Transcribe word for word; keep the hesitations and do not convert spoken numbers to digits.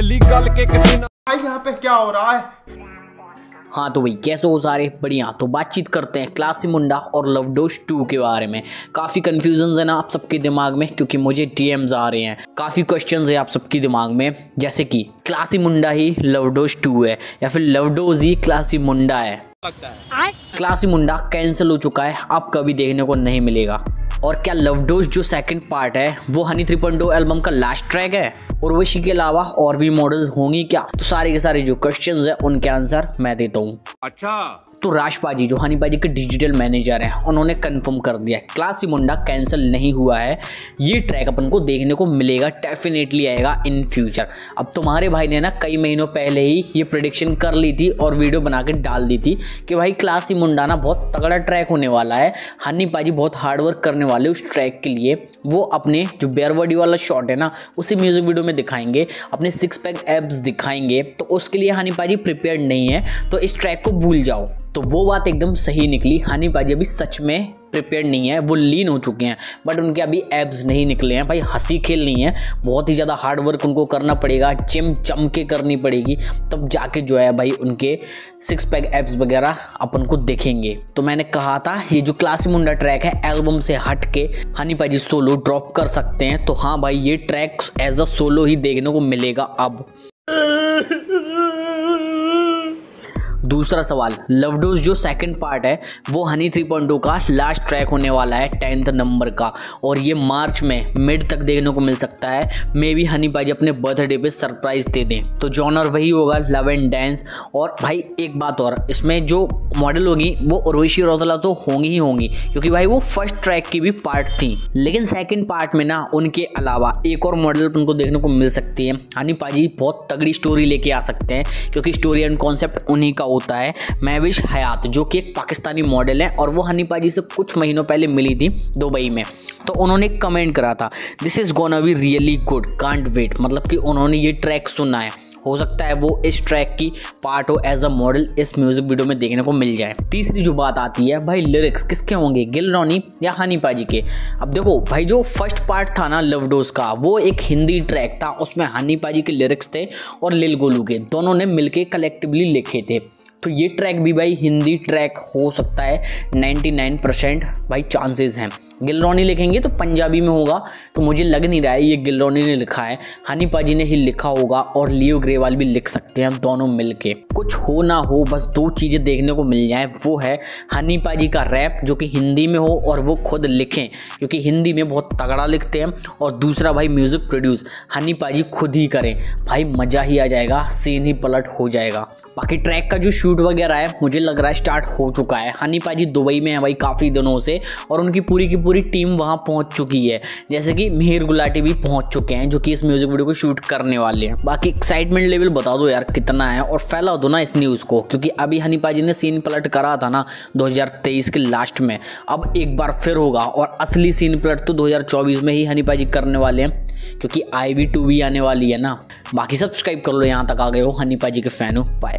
पहली गल के किसी यहाँ पे क्या हो रहा है। हाँ तो भाई कैसे हो सारे बढ़िया। तो बातचीत करते हैं क्लासी मुंडा और लवडोज टू के बारे में। काफ़ी कन्फ्यूजन है ना आप सबके दिमाग में, क्योंकि मुझे डीएम्स आ रहे हैं, काफ़ी क्वेश्चन है आप सबके दिमाग में, जैसे कि क्लासी मुंडा ही लवडोज टू है या फिर लवडोज ही क्लासी मुंडा है। क्लासी मुंडा कैंसिल हो चुका है, आप कभी देखने को नहीं मिलेगा। और क्या लवडोज जो सेकंड पार्ट है वो Honey three point O album का लास्ट ट्रैक है? उर्वशी के अलावा और भी मॉडल होंगी क्या? तो सारे के सारे जो क्वेश्चंस हैं उनके आंसर मैं देता हूँ। अच्छा तो राजपाजी जो हनी पाजी के डिजिटल मैनेजर हैं उन्होंने कंफर्म कर दिया क्लासी मुंडा कैंसिल नहीं हुआ है, ये ट्रैक अपन को देखने को मिलेगा, डेफिनेटली आएगा इन फ्यूचर। अब तुम्हारे भाई ने ना कई महीनों पहले ही ये प्रेडिक्शन कर ली थी और वीडियो बना के डाल दी थी कि भाई क्लासी मुंडा ना बहुत तगड़ा ट्रैक होने वाला है, हनी पाजी बहुत हार्डवर्क करने वाले उस ट्रैक के लिए। वो अपने जो बेयरबॉडी वाला शॉट है ना उसे म्यूजिक वीडियो में दिखाएंगे, अपने सिक्स पैक एब्स दिखाएंगे, तो उसके लिए हनी पाजी प्रिपेयर्ड नहीं है, तो इस ट्रैक को भूल जाओ। तो वो बात एकदम सही निकली, हनी पाजी अभी सच में प्रिपेयर नहीं है, वो लीन हो चुके हैं बट उनके अभी एब्स नहीं निकले हैं। भाई हंसी खेल नहीं है, बहुत ही ज़्यादा हार्ड वर्क उनको करना पड़ेगा, जिम चम के करनी पड़ेगी, तब जाके जो है भाई उनके सिक्स पैक एब्स वगैरह अपन को देखेंगे। तो मैंने कहा था ये जो क्लासी मुंडा ट्रैक है एल्बम से हट के हनी पाजी सोलो ड्रॉप कर सकते हैं, तो हाँ भाई ये ट्रैक एज अ सोलो ही देखने को मिलेगा। अब दूसरा सवाल, लवडोज जो सेकंड पार्ट है वो हनी थ्री पॉइंट ओ का लास्ट ट्रैक होने वाला है, टेंथ नंबर का, और ये मार्च में मिड तक देखने को मिल सकता है। मे भी हनी पाजी अपने बर्थडे पे सरप्राइज दे दें, तो जॉनर वही होगा लव एंड डांस। और भाई एक बात और, इसमें जो मॉडल होगी वो उर्वशी रौतेला तो होंगी ही होंगी, क्योंकि भाई वो फर्स्ट ट्रैक की भी पार्ट थी, लेकिन सेकेंड पार्ट में ना उनके अलावा एक और मॉडल उनको देखने को मिल सकती है। हनी पाजी बहुत तगड़ी स्टोरी लेके आ सकते हैं, क्योंकि स्टोरी एंड कॉन्सेप्ट उन्हीं का होता है। महविश हयात जो कि एक पाकिस्तानी मॉडल है और वो हनी पाजी से कुछ महीनों पहले मिली थी दुबई में, तो उन्होंने कमेंट करा था this is gonna be really good can't wait, मतलब कि उन्होंने ये ट्रैक सुना है, हो सकता है वो इस ट्रैक की पार्ट हो एज अ मॉडल, इस म्यूजिक वीडियो में देखने को मिल जाए। तीसरी जो बात आती है भाई लिरिक्स किसके होंगे, गिल रॉनी या हनी पाजी के? अब देखो भाई जो फर्स्ट पार्ट था ना लवडोज का वो एक हिंदी ट्रैक था, उसमें हनी पाजी के लिरिक्स थे और लिल गोलू के, दोनों ने मिलके कलेक्टिवली लिखे थे, तो ये ट्रैक भी भाई हिंदी ट्रैक हो सकता है, निन्यानवे परसेंट भाई चांसेस हैं। गिल रॉनी लिखेंगे तो पंजाबी में होगा, तो मुझे लग नहीं रहा है ये गिल रॉनी ने लिखा है, हनी पाजी ने ही लिखा होगा और लियो अग्रवाल भी लिख सकते हैं, दोनों मिलके। कुछ हो ना हो बस दो चीज़ें देखने को मिल जाए, वो है हनी पाजी का रैप जो कि हिंदी में हो और वो खुद लिखें, क्योंकि हिंदी में बहुत तगड़ा लिखते हैं, और दूसरा भाई म्यूज़िक प्रोड्यूस हनी पाजी खुद ही करें, भाई मज़ा ही आ जाएगा, सीन ही पलट हो जाएगा। बाकी ट्रैक का जो शूट वगैरह है मुझे लग रहा है स्टार्ट हो चुका है, हनी पाजी दुबई में है भाई काफ़ी दिनों से और उनकी पूरी की पूरी टीम वहां पहुंच चुकी है, जैसे कि मिहिर गुलाटी भी पहुंच चुके हैं जो कि इस म्यूजिक वीडियो को शूट करने वाले हैं। बाकी एक्साइटमेंट लेवल बता दो यार कितना है और फैला दो ना इस न्यूज़ को, क्योंकि अभी हनी पाजी ने सीन पलट करा था ना दो हज़ार तेईस के लास्ट में, अब एक बार फिर होगा और असली सीन पलट तो दो हज़ार चौबीस में ही हनी पाजी करने वाले हैं, क्योंकि आई वी टू भी आने वाली है ना। बाकी सब्सक्राइब कर लो यहाँ तक आ गए हो, हनी पाजी के फैन हो, बाय।